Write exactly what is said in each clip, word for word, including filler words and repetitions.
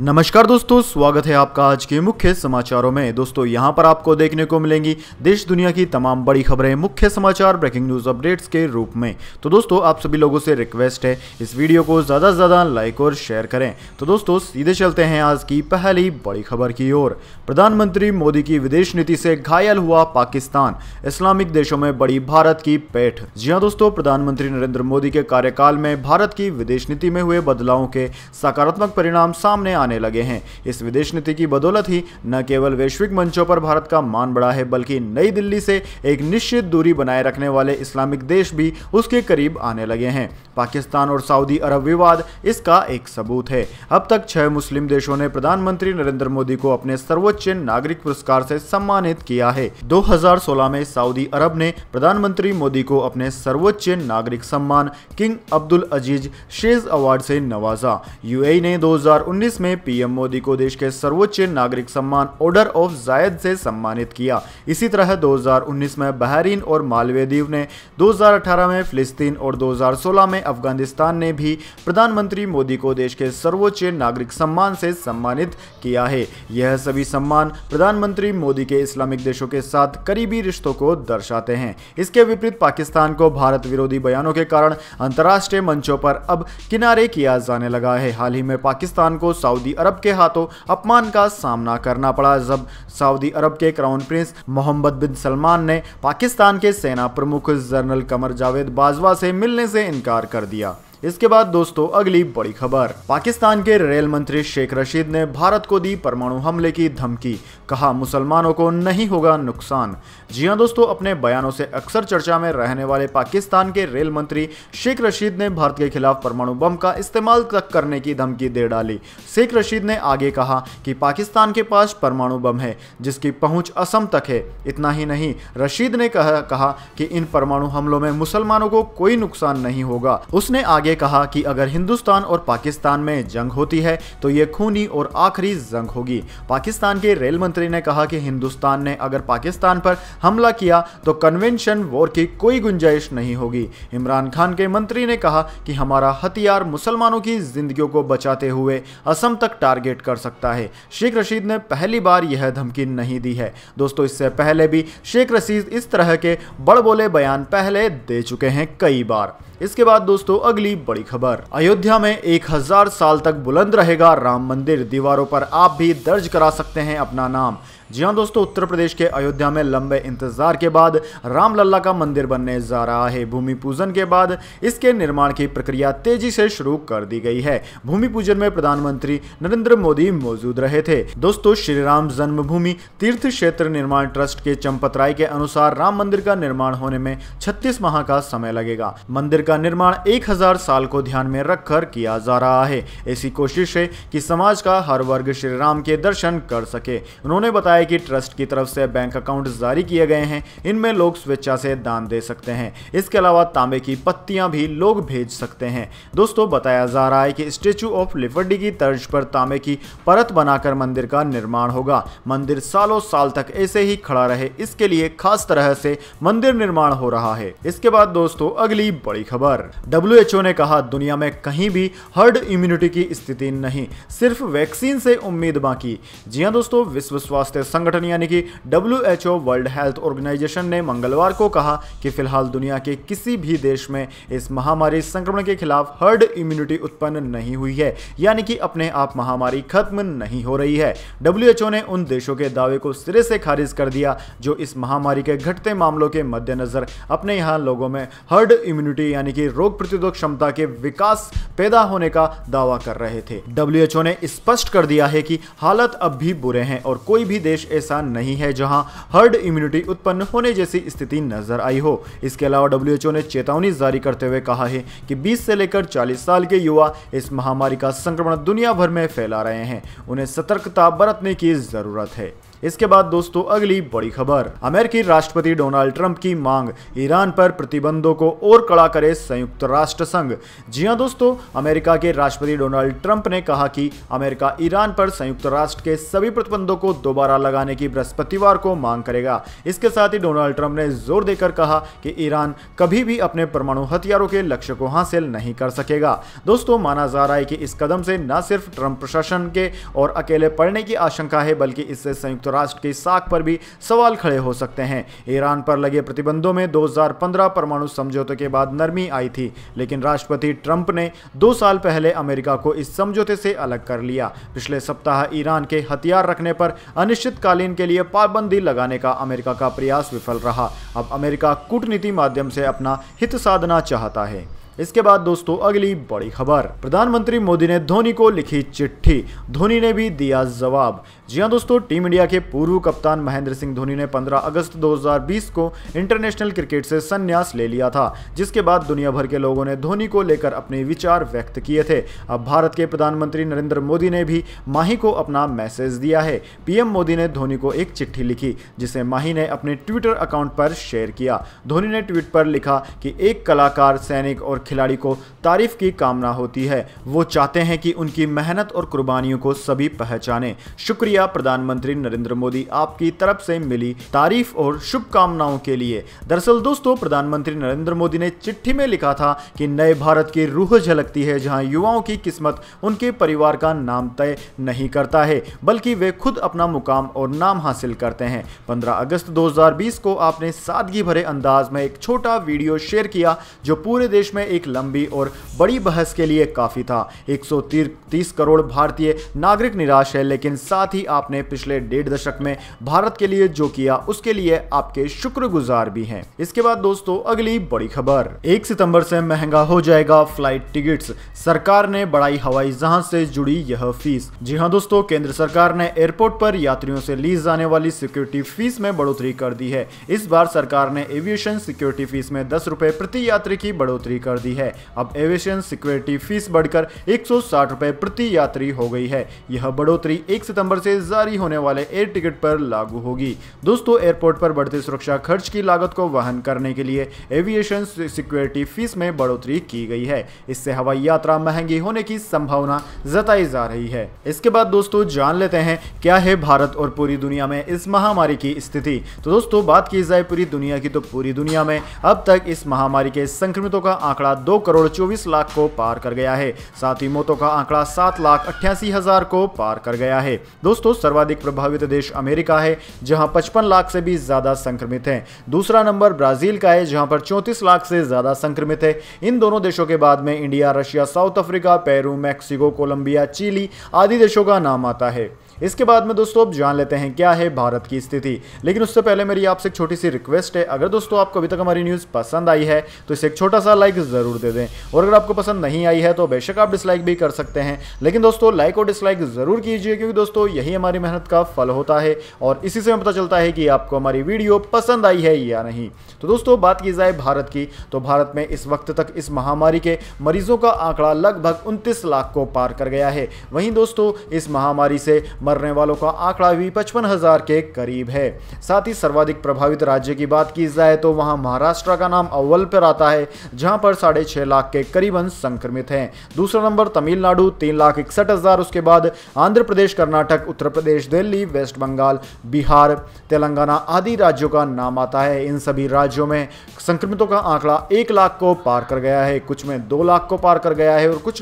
नमस्कार दोस्तों, स्वागत है आपका आज के मुख्य समाचारों में। दोस्तों यहां पर आपको देखने को मिलेंगी देश दुनिया की तमाम बड़ी खबरें, मुख्य समाचार, ब्रेकिंग न्यूज़ अपडेट्स के रूप में। तो दोस्तों आप सभी लोगों से रिक्वेस्ट है इस वीडियो को ज़्यादा से ज़्यादा लाइक और शेयर करें। तो दोस्तों सीधे चलते हैं आज की पहली बड़ी खबर की ओर। प्रधानमंत्री मोदी की विदेश नीति से घायल हुआ पाकिस्तान, इस्लामिक देशों में बड़ी भारत की पैठ। जी हाँ दोस्तों, प्रधानमंत्री नरेंद्र मोदी के कार्यकाल में भारत की विदेश नीति में हुए बदलावों के सकारात्मक परिणाम सामने आने लगे हैं। इस विदेश नीति की बदौलत ही न केवल वैश्विक मंचों पर भारत का मान बढ़ा है, बल्कि नई दिल्ली से एक निश्चित दूरी बनाए रखने वाले इस्लामिक देश भी उसके करीब आने लगे हैं। पाकिस्तान और सऊदी अरब विवाद इसका एक सबूत है। अब तक छह मुस्लिम देशों ने प्रधानमंत्री नरेंद्र मोदी को अपने सर्वोच्च नागरिक पुरस्कार से सम्मानित किया है। दो हजार सोलह में सऊदी अरब ने प्रधानमंत्री मोदी को अपने सर्वोच्च नागरिक सम्मान King Abdul Aziz sash award से नवाजा। यूएई ने दो हजार उन्नीस में पीएम मोदी को देश के सर्वोच्च नागरिक सम्मान ऑर्डर ऑफ जायद से सम्मानित किया। इसी तरह दो हजार उन्नीस में बहरीन और मालदीव ने, दो हजार अठारह में फिलिस्तीन और दो हजार सोलह में अफगानिस्तान ने भी प्रधानमंत्री मोदी को देश के सर्वोच्च नागरिक सम्मान से सम्मानित किया है। यह सभी सम्मान प्रधानमंत्री मोदी के इस्लामिक देशों के साथ करीबी रिश्तों को दर्शाते हैं। इसके विपरीत पाकिस्तान को भारत विरोधी बयानों के कारण अंतर्राष्ट्रीय मंचों पर अब किनारे किया जाने लगा है। हाल ही में पाकिस्तान को सऊदी अरब के हाथों अपमान का सामना करना पड़ा, जब सऊदी अरब के crown prince Mohammed bin Salman ने पाकिस्तान के सेना प्रमुख जनरल कमर जावेद बाजवा से मिलने से इनकार कर दिया। इसके बाद दोस्तों अगली बड़ी खबर, पाकिस्तान के रेल मंत्री शेख रशीद ने भारत को दी परमाणु हमले की धमकी, कहा मुसलमानों को नहीं होगा नुकसान। जी हां दोस्तों, अपने बयानों से अक्सर चर्चा में रहने वाले पाकिस्तान के रेल मंत्री शेख रशीद ने भारत के खिलाफ परमाणु बम का इस्तेमाल तक करने की धमकी दे डाली। शेख रशीद ने आगे कहा कि पाकिस्तान के पास परमाणु बम है जिसकी पहुंच असम तक है। इतना ही नहीं, रशीद ने कहा, कहा कि इन परमाणु हमलों में मुसलमानों को कोई नुकसान नहीं होगा। उसने आगे ये कहा कि अगर हिंदुस्तान और पाकिस्तान में जंग होती है तो ये खूनी और आखिरी जंग होगी। पाकिस्तान के रेल मंत्री ने कहा कि हिंदुस्तान ने अगर पाकिस्तान पर हमला किया तो कन्वेंशन वॉर की कोई गुंजाइश नहीं होगी। इमरान खान के मंत्री ने कहा कि हमारा हथियार मुसलमानों की जिंदगियों को बचाते हुए असम तक टारगेट कर सकता है। शेख रशीद ने पहली बार यह धमकी नहीं दी है। दोस्तों इससे पहले भी शेख रशीद इस तरह के बड़बोले बयान पहले दे चुके हैं कई बार। इसके बाद दोस्तों अगली बड़ी खबर, अयोध्या में एक हजार साल तक बुलंद रहेगा राम मंदिर, दीवारों पर आप भी दर्ज करा सकते हैं अपना नाम। जी हाँ दोस्तों, उत्तर प्रदेश के अयोध्या में लंबे इंतजार के बाद रामलला का मंदिर बनने जा रहा है। भूमि पूजन के बाद इसके निर्माण की प्रक्रिया तेजी से शुरू कर दी गई है। भूमि पूजन में प्रधानमंत्री नरेंद्र मोदी मौजूद रहे थे। दोस्तों श्री राम जन्मभूमि तीर्थ क्षेत्र निर्माण ट्रस्ट के चंपत राय के अनुसार राम मंदिर का निर्माण होने में छत्तीस माह का समय लगेगा। मंदिर का निर्माण एक हजार साल को ध्यान में रखकर किया जा रहा है। ऐसी कोशिश है कि समाज का हर वर्ग श्री राम के दर्शन कर सके। उन्होंने बताया कि ट्रस्ट की तरफ से बैंक अकाउंट जारी किए गए हैं, इनमें लोग स्वेच्छा से दान दे सकते हैं। इसके अलावा तांबे की पत्तियां भी लोग भेज सकते हैं। दोस्तों बताया जा रहा है कि स्टैचू ऑफ लिबर्टी की तर्ज पर तांबे की परत बनाकर मंदिर का निर्माण होगा। मंदिर सालों साल तक ऐसे ही खड़ा रहे, इसके लिए खास तरह से मंदिर निर्माण हो रहा है। इसके बाद दोस्तों अगली बड़ी खबर, डब्ल्यू एच ओ ने कहा दुनिया में कहीं भी हर्ड इम्यूनिटी की स्थिति नहीं, सिर्फ वैक्सीन से उम्मीद बाकी। जी हाँ दोस्तों, विश्व स्वास्थ्य संगठन यानी कि W H O world health organisation ने मंगलवार को कहा कि फिलहाल दुनिया के किसी भी देश में इस महामारी संक्रमण के खिलाफ हर्ड इम्यूनिटी उत्पन्न नहीं हुई है, यानी कि अपने आप महामारी खत्म नहीं हो रही है। डब्ल्यू एच ओ ने उन देशों के दावे को सिरे से खारिज कर दिया जो इस महामारी के घटते मामलों के मद्देनजर अपने यहाँ लोगों में हर्ड इम्यूनिटी यानी कि रोग प्रतिरोधक क्षमता के विकास पैदा होने का दावा कर रहे थे। डब्ल्यू एच ओ ने स्पष्ट कर दिया है कि हालत अब भी बुरे हैं और कोई भी देश ऐसा नहीं है जहां हर्ड इम्यूनिटी उत्पन्न होने जैसी स्थिति नजर आई हो। इसके अलावा डब्ल्यू एच ओ ने चेतावनी जारी करते हुए कहा है कि बीस से लेकर चालीस साल के युवा इस महामारी का संक्रमण दुनिया भर में फैला रहे हैं, उन्हें सतर्कता बरतने की जरूरत है। इसके बाद दोस्तों अगली बड़ी खबर, अमेरिकी राष्ट्रपति डोनाल्ड ट्रंप की मांग ईरान पर प्रतिबंधों को और कड़ा करे संयुक्त राष्ट्र संघ। जी हां दोस्तों, अमेरिका के राष्ट्रपति डोनाल्ड ट्रंप ने कहा कि अमेरिका ईरान पर संयुक्त राष्ट्र के सभी प्रतिबंधों को दोबारा लगाने की बृहस्पतिवार को मांग करेगा। इसके साथ ही डोनाल्ड ट्रंप ने जोर देकर कहा कि ईरान कभी भी अपने परमाणु हथियारों के लक्ष्य को हासिल नहीं कर सकेगा। दोस्तों माना जा रहा है कि इस कदम से न सिर्फ ट्रंप प्रशासन के और अकेले पड़ने की आशंका है, बल्कि इससे संयुक्त राष्ट्र की साख पर भी सवाल खड़े हो सकते हैं। ईरान पर लगे प्रतिबंधों में दो हज़ार पंद्रह परमाणु समझौते के बाद नरमी आई थी, लेकिन राष्ट्रपति ट्रंप ने दो साल पहले अमेरिका को इस समझौते से अलग कर लिया। पिछले सप्ताह ईरान के हथियार रखने पर अनिश्चितकालीन के लिए पाबंदी लगाने का अमेरिका का प्रयास विफल रहा। अब अमेरिका कूटनीति माध्यम से अपना हित साधना चाहता है। इसके बाद दोस्तों अगली बड़ी खबर, प्रधानमंत्री मोदी ने धोनी को लिखी चिट्ठी, धोनी ने भी दिया जवाब। जी हां दोस्तों, टीम इंडिया के पूर्व कप्तान महेंद्र सिंह धोनी ने पंद्रह अगस्त दो हज़ार बीस को इंटरनेशनल क्रिकेट से संन्यास ले लिया था, जिसके बाद दुनिया भर के लोगों ने धोनी को लेकर अपने विचार व्यक्त किए थे। अब भारत के प्रधानमंत्री नरेंद्र मोदी ने भी माही को अपना मैसेज दिया है। पीएम मोदी ने धोनी को एक चिट्ठी लिखी, जिसे माही ने अपने ट्विटर अकाउंट पर शेयर किया। धोनी ने ट्वीट पर लिखा कि एक कलाकार, सैनिक और खिलाड़ी को तारीफ की कामना होती है। वो चाहते हैं कि उनकी मेहनत और कुर्बानियों को सभी पहचाने। शुक्रिया प्रधानमंत्री नरेंद्र मोदी, आपकी तरफ से मिली तारीफ और शुभकामनाओं के लिए। दरअसल दोस्तों प्रधानमंत्री नरेंद्र मोदी ने चिट्ठी में लिखा था कि नए भारत की रूह झलकती है, जहां युवाओं की किस्मत उनके परिवार का नाम तय नहीं करता है, बल्कि वे खुद अपना मुकाम और नाम हासिल करते हैं। पंद्रह अगस्त दो हज़ार बीस को आपने सादगी भरे अंदाज में एक छोटा वीडियो शेयर किया, जो पूरे देश में एक लंबी और बड़ी बहस के लिए काफी था। एक सौ तीस करोड़ भारतीय नागरिक निराश है, लेकिन साथ ही आपने पिछले डेढ़ दशक में भारत के लिए जो किया, उसके लिए आपके शुक्रगुजार भी हैं। इसके बाद दोस्तों अगली बड़ी खबर, एक सितंबर से महंगा हो जाएगा फ्लाइट टिकट्स, सरकार ने बढ़ाई हवाई जहाज से जुड़ी यह फीस। जी हाँ दोस्तों, केंद्र सरकार ने एयरपोर्ट पर यात्रियों से ली जाने वाली सिक्योरिटी फीस में बढ़ोतरी कर दी है। इस बार सरकार ने एविएशन सिक्योरिटी फीस में दस रुपए प्रति यात्री की बढ़ोतरी कर दी है। अब एविएशन सिक्योरिटी फीस बढ़कर एक सौ साठ रुपए प्रति यात्री हो गई है। यह बढ़ोतरी एक सितंबर से जारी होने वाले एयर टिकट पर लागू होगी। दोस्तों एयरपोर्ट पर बढ़ते सुरक्षा खर्च की लागत को वहन करने के लिए एविएशन सिक्योरिटी फीस में बढ़ोतरी की गई है। इससे हवाई यात्रा महंगी होने की संभावना जताई जा रही है। इसके बाद दोस्तों जान लेते हैं क्या है भारत और पूरी दुनिया में इस महामारी की स्थिति। तो दोस्तों बात की जाए पूरी दुनिया की, तो पूरी दुनिया में अब तक इस महामारी के संक्रमितों का आंकड़ा दो करोड़ चौबीस लाख को पार कर गया है। साथ ही मौतों का आंकड़ा सात लाख अट्ठासी हजार को पार कर गया है। दोस्तों सर्वाधिक प्रभावित देश अमेरिका है, जहां पचपन लाख से भी ज्यादा संक्रमित हैं। दूसरा नंबर ब्राजील का है, जहां पर चौंतीस लाख से ज्यादा संक्रमित है। इन दोनों देशों के बाद में India, Russia, South Africa, Peru, Mexico, Colombia, Chile आदि देशों का नाम आता है। इसके बाद में दोस्तों अब जान लेते हैं क्या है भारत की स्थिति, लेकिन उससे पहले मेरी आपसे एक छोटी सी रिक्वेस्ट है। अगर दोस्तों आपको अभी तक हमारी न्यूज़ पसंद आई है तो इसे एक छोटा सा लाइक ज़रूर दे दें, और अगर आपको पसंद नहीं आई है तो बेशक आप डिसलाइक भी कर सकते हैं, लेकिन दोस्तों लाइक और डिसलाइक ज़रूर कीजिए, क्योंकि दोस्तों यही हमारी मेहनत का फल होता है और इसी से हमें पता चलता है कि आपको हमारी वीडियो पसंद आई है या नहीं। तो दोस्तों बात की जाए भारत की, तो भारत में इस वक्त तक इस महामारी के मरीजों का आंकड़ा लगभग उनतीस लाख को पार कर गया है। वहीं दोस्तों इस महामारी से मरने वालों का आंकड़ा भी पचपन हजार के करीब है। साथ ही सर्वाधिक प्रभावित राज्य की बात की जाए तो वहां महाराष्ट्र का नाम अव्वल पर आता है, जहां पर साढ़े छह लाख के करीबन संक्रमित हैं। दूसरा नंबर तमिलनाडु तीन लाख इकसठ हजार, उसके बाद आंध्र प्रदेश, कर्नाटक, उत्तर प्रदेश, दिल्ली, वेस्ट बंगाल, बिहार, तेलंगाना आदि राज्यों का नाम आता है। इन सभी राज्यों में संक्रमितों का आंकड़ा एक लाख को पार कर गया है, कुछ में दो लाख को पार कर गया है और कुछ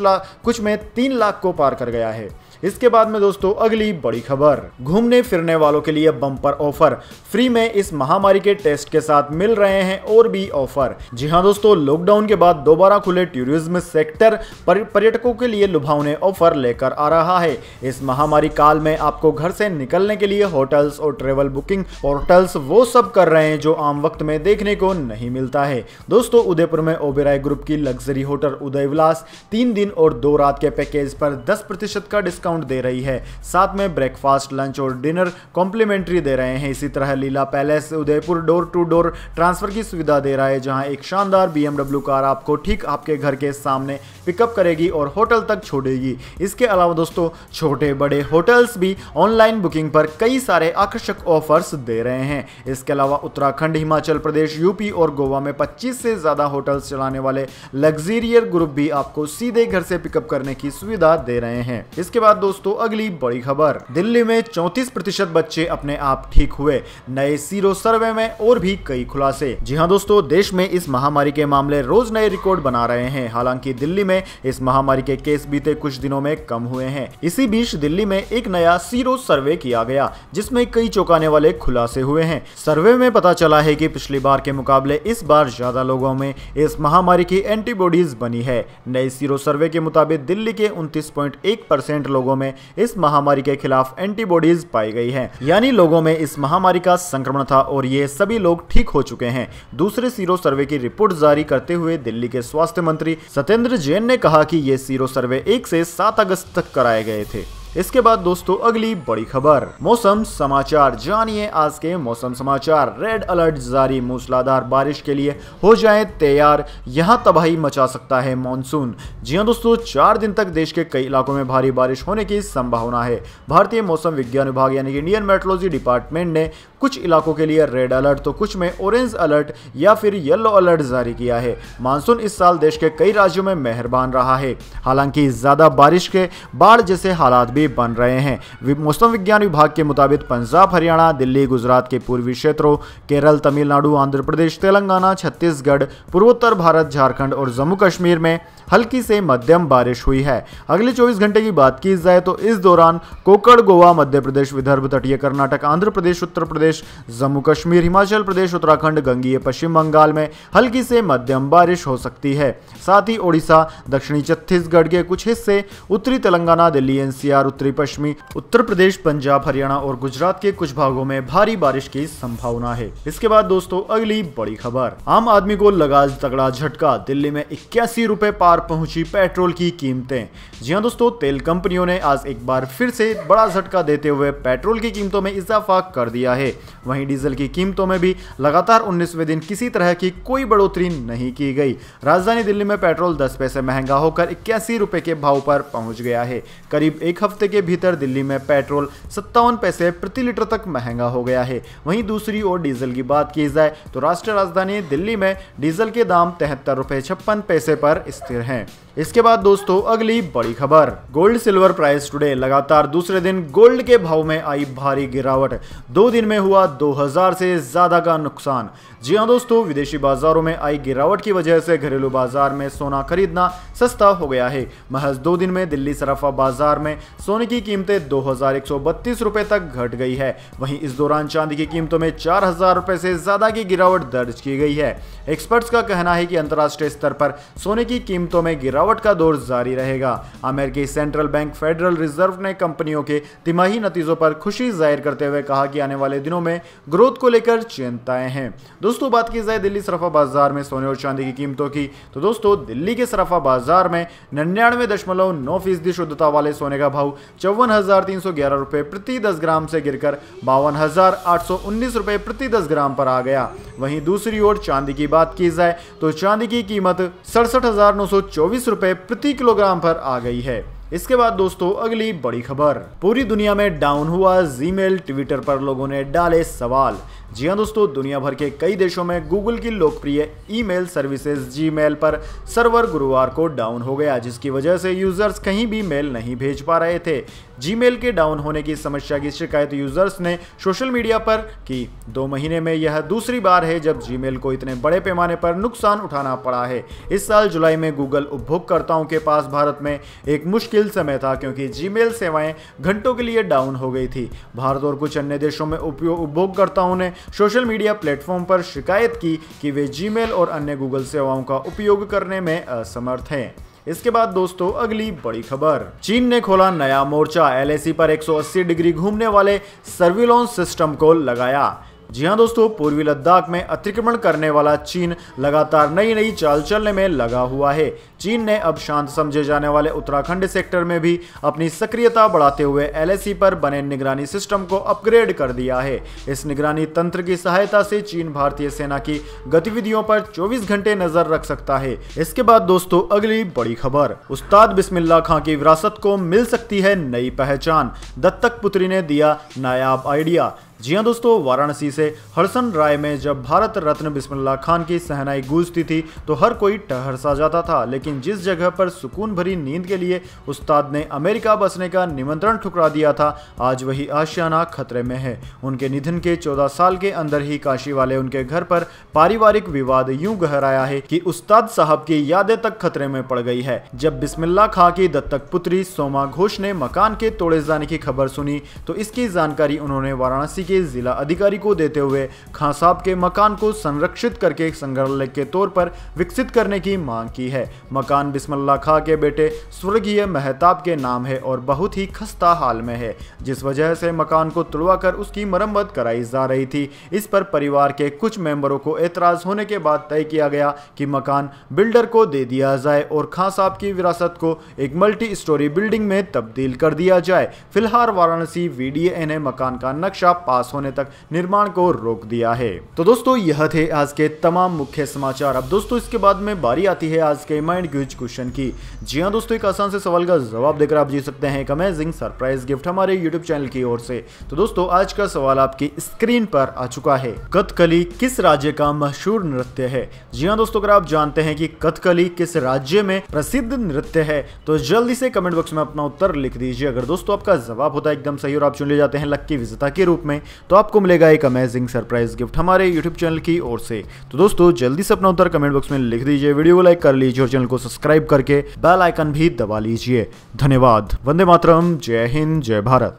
कुछ में तीन लाख को पार कर गया है। इसके बाद में दोस्तों अगली बड़ी खबर, घूमने फिरने वालों के लिए बम्पर ऑफर, फ्री में इस महामारी के टेस्ट के साथ मिल रहे हैं और भी ऑफर। जी हां दोस्तों, लॉकडाउन के बाद दोबारा खुले टूरिज्म सेक्टर पर्यटकों के लिए लुभावने ऑफर लेकर आ रहा है। इस महामारी काल में आपको घर से निकलने के लिए होटल्स और ट्रेवल बुकिंग पोर्टल्स वो सब कर रहे हैं जो आम वक्त में देखने को नहीं मिलता है। दोस्तों उदयपुर में ओबेरॉय ग्रुप की लग्जरी होटल उदय विलास तीन दिन और दो रात के पैकेज पर दस प्रतिशत का डिस्काउंट डिस्काउंट दे रही है, साथ में ब्रेकफास्ट, लंच और डिनर कॉम्प्लीमेंट्री दे रहे हैं। इसी तरह Leela palace Udaipur door to door transfer की सुविधा दे रहा है, जहां एक शानदार बीएमडब्ल्यू कार आपको ठीक आपके घर के सामने पिकअप करेगी और होटल तक छोड़ेगी। इसके अलावा दोस्तों छोटे बड़े होटल्स भी ऑनलाइन बुकिंग पर कई सारे आकर्षक ऑफर्स दे रहे हैं। इसके अलावा उत्तराखंड, हिमाचल प्रदेश, यूपी और गोवा में पच्चीस से ज़्यादा होटल्स चलाने वाले लग्जरियर ग्रुप भी आपको सीधे घर से पिकअप करने की सुविधा दे रहे हैं। इसके बाद दोस्तों अगली बड़ी खबर, दिल्ली में चौंतीस प्रतिशत बच्चे अपने आप ठीक हुए, नए सीरो सर्वे में और भी कई खुलासे। जी हाँ दोस्तों, देश में इस महामारी के मामले रोज नए रिकॉर्ड बना रहे हैं। हालांकि दिल्ली में इस महामारी के केस बीते कुछ दिनों में कम हुए हैं। इसी बीच दिल्ली में एक नया सीरो सर्वे किया गया, जिसमें कई चौंकाने वाले खुलासे हुए हैं। सर्वे में पता चला है कि पिछली बार के मुकाबले इस बार ज्यादा लोगों में इस महामारी की एंटीबॉडीज बनी है। नए सीरो सर्वे के मुताबिक दिल्ली के उनतीस पॉइंट एक परसेंट लोगों में इस महामारी के खिलाफ एंटीबॉडीज पाई गई है, यानी लोगों में इस महामारी का संक्रमण था और ये सभी लोग ठीक हो चुके हैं। दूसरे सीरो सर्वे की रिपोर्ट जारी करते हुए दिल्ली के स्वास्थ्य मंत्री सत्येंद्र जैन ने कहा कि ये सीरो सर्वे एक से सात अगस्त तक कराए गए थे। इसके बाद दोस्तों अगली बड़ी खबर, मौसम समाचार। जानिए आज के मौसम समाचार। रेड अलर्ट जारी, मूसलाधार बारिश के लिए हो जाएं तैयार, यहां तबाही मचा सकता है मानसून। जी हां दोस्तों, चार दिन तक देश के कई इलाकों में भारी बारिश होने की संभावना है। भारतीय मौसम विज्ञान विभाग यानी कि इंडियन मेट्रोलॉजी डिपार्टमेंट ने कुछ इलाकों के लिए रेड अलर्ट तो कुछ में ऑरेंज अलर्ट या फिर येलो अलर्ट जारी किया है। मानसून इस साल देश के कई राज्यों में मेहरबान रहा है, हालांकि ज्यादा बारिश के बाढ़ जैसे हालात बन रहे हैं। मौसम विज्ञान विभाग के मुताबिक पंजाब, हरियाणा, दिल्ली, गुजरात के पूर्वी क्षेत्रों, केरल, तमिलनाडु, आंध्र प्रदेश, तेलंगाना, छत्तीसगढ़, पूर्वोत्तर भारत, झारखंड और जम्मू कश्मीर में हल्की से मध्यम बारिश हुई है। अगले चौबीस घंटे की बात की जाए तो इस दौरान कोकण, गोवा, मध्य प्रदेश, विदर्भ, तटीय कर्नाटक, आंध्र प्रदेश, उत्तर प्रदेश, जम्मू कश्मीर, हिमाचल प्रदेश, उत्तराखंड, गंगीय पश्चिम बंगाल में हल्की से मध्यम बारिश हो सकती है। साथ ही ओडिशा, दक्षिणी छत्तीसगढ़ के कुछ हिस्से, उत्तरी तेलंगाना, दिल्ली एनसीआर, उत्तरी पश्चिमी उत्तर प्रदेश, पंजाब, हरियाणा और गुजरात के कुछ भागों में भारी बारिश की संभावना है। इसके बाद दोस्तों अगली बड़ी खबर, आम आदमी को लगा तगड़ा झटका, दिल्ली में इक्यासी रुपए पार पहुंची पेट्रोल की कीमतें। जी हां दोस्तों, तेल कंपनियों ने आज एक बार फिर से बड़ा झटका देते हुए पेट्रोल की कीमतों में इजाफा कर दिया है। वहीं डीजल की कीमतों में भी लगातार उन्नीसवें दिन किसी तरह की कोई बढ़ोतरी नहीं की गई। राजधानी दिल्ली में पेट्रोल दस पैसे महंगा होकर इक्यासी रुपए के भाव पर पहुंच गया है। करीब एक हफ्ते के भीतर दिल्ली में पेट्रोल सत्तावन पैसे प्रति लीटर तक महंगा हो गया है। वहीं दूसरी ओर डीजल की बात की जाए तो राष्ट्रीय राजधानी दिल्ली में डीजल के दाम तिहत्तर रुपए छप्पन पैसे पर स्थिर हैं। इसके बाद दोस्तों अगली बड़ी खबर, गोल्ड सिल्वर प्राइस टुडे, लगातार दूसरे दिन गोल्ड के भाव में आई भारी गिरावट, दो दिन में हुआ दो हज़ार से ज्यादा का नुकसान। जी हां दोस्तों, विदेशी बाजारों में आई गिरावट की वजह से घरेलू बाजार में सोना खरीदना सस्ता हो गया है। महज दो दिन में दिल्ली सराफा बाजार में सोने की कीमतें दो हजार एक सौ बत्तीस रुपए तक घट गई है। वहीं इस दौरान चांदी की कीमतों में चार हजार रुपए से ज्यादा की गिरावट दर्ज की गई है। एक्सपर्ट्स का कहना है कि अंतर्राष्ट्रीय स्तर पर सोने की कीमतों में गिरावट का दौर जारी रहेगा। अमेरिकी सेंट्रल बैंक फेडरल रिजर्व ने कंपनियों के तिमाही नतीजों पर खुशी जाहिर करते हुए कहा कि आने वाले दिनों में ग्रोथ को लेकर चिंताएं हैं। दोस्तों बात की जाए दिल्ली सराफा बाजार में सोने और चांदी की कीमतों की, तो दोस्तों दिल्ली के सराफा बाजार में निन्यानवे दशमलव नौ फीसदी शुद्धता वाले सोने का भाव चौवन हजार तीन सौ ग्यारह रुपए प्रति दस ग्राम से गिरकर बावन हजार आठ सौ उन्नीस रुपए प्रति दस ग्राम पर आ गया। वहीं दूसरी ओर चांदी की बात की जाए तो चांदी की कीमत सड़सठ हजार नौ सौ चौबीस रुपए प्रति किलोग्राम पर आ गई है। इसके बाद दोस्तों अगली बड़ी खबर, पूरी दुनिया में डाउन हुआ जीमेल, ट्विटर पर लोगों ने डाले सवाल। जी हां दोस्तों, दुनिया भर के कई देशों में गूगल की लोकप्रिय ईमेल सर्विसेज जीमेल पर सर्वर गुरुवार को डाउन हो गया, जिसकी वजह से यूजर्स कहीं भी मेल नहीं भेज पा रहे थे। जीमेल के डाउन होने की समस्या की शिकायत यूजर्स ने सोशल मीडिया पर की। दो महीने में यह दूसरी बार है जब जीमेल को इतने बड़े पैमाने पर नुकसान उठाना पड़ा है। इस साल जुलाई में गूगल उपभोक्ताओं के पास भारत में एक मुश्किल समय था, क्योंकि जीमेल सेवाएं घंटों के लिए डाउन हो गई थी। भारत और कुछ अन्य देशों में उपभोक्ताओं ने सोशल मीडिया प्लेटफॉर्म पर शिकायत की कि वे जीमेल और अन्य गूगल सेवाओं का उपयोग करने में असमर्थ हैं। इसके बाद दोस्तों अगली बड़ी खबर, चीन ने खोला नया मोर्चा, एलएसी पर एक सौ अस्सी डिग्री घूमने वाले सर्विलांस सिस्टम को लगाया। जी हां दोस्तों, पूर्वी लद्दाख में अतिक्रमण करने वाला चीन लगातार नई नई चाल चलने में लगा हुआ है। चीन ने अब शांत समझे जाने वाले उत्तराखंड सेक्टर में भी अपनी सक्रियता बढ़ाते हुए एलएसी पर बने निगरानी सिस्टम को अपग्रेड कर दिया है। इस निगरानी तंत्र की सहायता से चीन भारतीय सेना की गतिविधियों पर चौबीस घंटे नजर रख सकता है। इसके बाद दोस्तों अगली बड़ी खबर, उस्ताद बिस्मिल्लाह खान की विरासत को मिल सकती है नई पहचान, दत्तक पुत्री ने दिया नायाब आइडिया। जी हाँ दोस्तों, वाराणसी से हरसन राय में जब भारत रत्न बिस्मिल्लाह खान की शहनाई गूंजती थी तो हर कोई ठहर सा जाता था, लेकिन जिस जगह पर सुकून भरी नींद के लिए उस्ताद ने अमेरिका बसने का निमंत्रण ठुकरा दिया था, आज वही आशियाना खतरे में है। उनके निधन के चौदह साल के अंदर ही काशी वाले उनके घर पर पारिवारिक विवाद यूं गहराया है कि उस्ताद साहब की यादें तक खतरे में पड़ गई है। जब बिस्मिल्लाह खां की दत्तक पुत्री सोमा घोष ने मकान के तोड़े जाने की खबर सुनी तो इसकी जानकारी उन्होंने वाराणसी जिला अधिकारी को देते हुए खान साहब के मकान को संरक्षित करके संग्रहालय के तौर पर विकसित करने की मांग की है। मकान बिस्मिल्लाह खां के बेटे स्वर्गीय मेहताब के नाम है और बहुत ही खस्ता हाल में है, जिस वजह से मकान को तुड़वाकर उसकी मरम्मत कराई जा रही थी। इस पर परिवार के कुछ मेंबरों को एतराज होने के बाद तय किया गया कि मकान बिल्डर को दे दिया जाए और खान साहब की विरासत को एक मल्टी स्टोरी बिल्डिंग में तब्दील कर दिया जाए। फिलहाल वाराणसी वीडीए ने मकान का नक्शा होने तक निर्माण को रोक दिया है। तो दोस्तों यह थे आज के तमाम मुख्य समाचार। अब दोस्तों इसके बाद में बारी आती है आज के माइंड क्विज क्वेश्चन की। जी हां दोस्तों, एक आसान से सवाल का जवाब देकर आप जी सकते हैं एक अमेजिंग सरप्राइज गिफ्ट हमारे यूट्यूब चैनल की ओर से। तो दोस्तों आज का सवाल आपकी स्क्रीन पर आ चुका है, कथकली किस राज्य का मशहूर नृत्य है? जी हां दोस्तों, अगर आप जानते हैं कि कथकली किस राज्य में प्रसिद्ध नृत्य है तो जल्दी से कमेंट बॉक्स में अपना उत्तर लिख दीजिए। अगर दोस्तों आपका जवाब होता है एकदम सही और आप चुन ले जाते हैं लक्की विजेता के रूप में तो आपको मिलेगा एक अमेजिंग सरप्राइज गिफ्ट हमारे यूट्यूब चैनल की ओर से। तो दोस्तों जल्दी से अपना उत्तर कमेंट बॉक्स में लिख दीजिए, वीडियो को लाइक कर लीजिए और चैनल को सब्सक्राइब करके बेल आइकन भी दबा लीजिए। धन्यवाद। वंदे मातरम, जय हिंद, जय भारत।